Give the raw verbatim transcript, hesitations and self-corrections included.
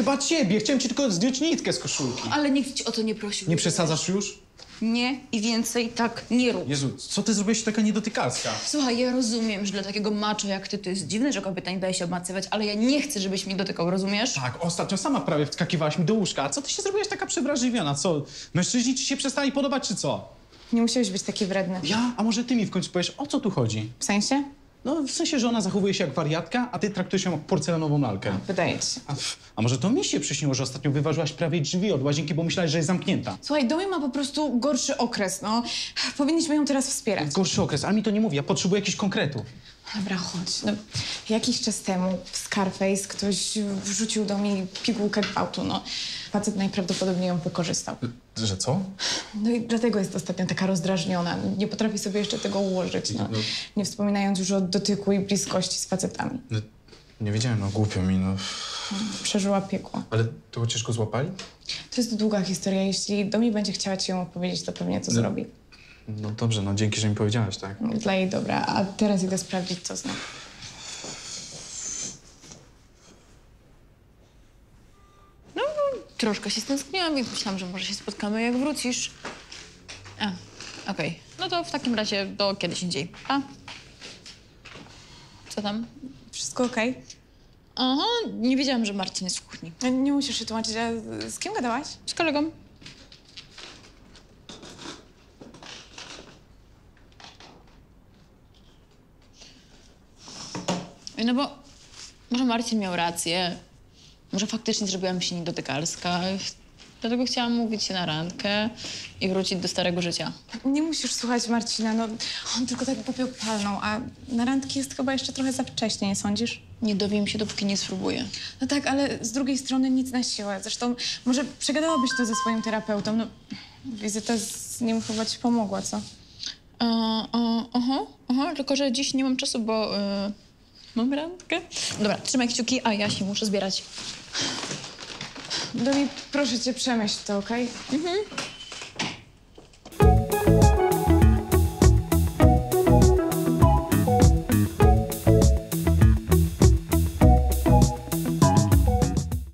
Chyba ciebie. Chciałem ci tylko zdjąć nitkę z koszulki. Ale nikt ci o to nie prosił. Nie przesadzasz już? Nie i więcej tak nie rób. Jezu, co ty zrobiłeś taka niedotykalska? Słuchaj, ja rozumiem, że dla takiego maczo jak ty to jest dziwne, że kobieta nie daje się obmacywać, ale ja nie chcę, żebyś mnie dotykał, rozumiesz? Tak, ostatnio sama prawie wskakiwałaś mi do łóżka. A co ty się zrobiłaś taka przewrażliwiona? Co, mężczyźni ci się przestali podobać, czy co? Nie musiałeś być taki wredny. Ja? A może ty mi w końcu powiesz, o co tu chodzi? W sensie? No, w sensie, że ona zachowuje się jak wariatka, a ty traktujesz ją jak porcelanową lalkę. Wydaje ci się. A, a może to mi się przyśniło, że ostatnio wyważyłaś prawie drzwi od łazienki, bo myślałaś, że jest zamknięta? Słuchaj, Domi ma po prostu gorszy okres, no. Powinniśmy ją teraz wspierać. Gorszy okres, ale mi to nie mówi, ja potrzebuję jakichś konkretów. Dobra, chodź. No, jakiś czas temu w Scarface ktoś wrzucił do mnie pigułkę gwałtu, no. Facet najprawdopodobniej ją wykorzystał. Że co? No i dlatego jest ostatnio taka rozdrażniona. Nie potrafi sobie jeszcze tego ułożyć, no. No. Nie wspominając już o dotyku i bliskości z facetami. No, nie wiedziałem, no głupio mi, no. Przeżyła piekło. Ale to chociaż go złapali? To jest długa historia. Jeśli Domi będzie chciała ci ją opowiedzieć, to pewnie to no. zrobi. No dobrze, no dzięki, że mi powiedziałaś, tak? Dla jej dobra, a teraz idę sprawdzić, co znam. No, troszkę się stęskniłam, więc myślałam, że może się spotkamy, jak wrócisz. A, okej. No to w takim razie do kiedyś indziej. A? Co tam? Wszystko okej? Aha, nie wiedziałam, że Marcin jest w kuchni. Nie musisz się tłumaczyć, a z kim gadałaś? Z kolegą. No bo może Marcin miał rację, może faktycznie zrobiłam się niedotykalska, dlatego chciałam mówić się na randkę i wrócić do starego życia. Nie musisz słuchać Marcina, no on tylko tak popił palną, a na randki jest chyba jeszcze trochę za wcześnie, nie sądzisz? Nie dowiem się, dopóki nie spróbuję. No tak, ale z drugiej strony nic na siłę, zresztą może przegadałabyś to ze swoim terapeutą, no wizyta z nim chyba ci pomogła, co? Aha, uh, uh, uh, tylko że dziś nie mam czasu, bo... Uh... Mam randkę? Dobra, trzymaj kciuki, a ja się muszę zbierać. Domi, proszę cię, przemyśl to, okej? Okay? Mhm.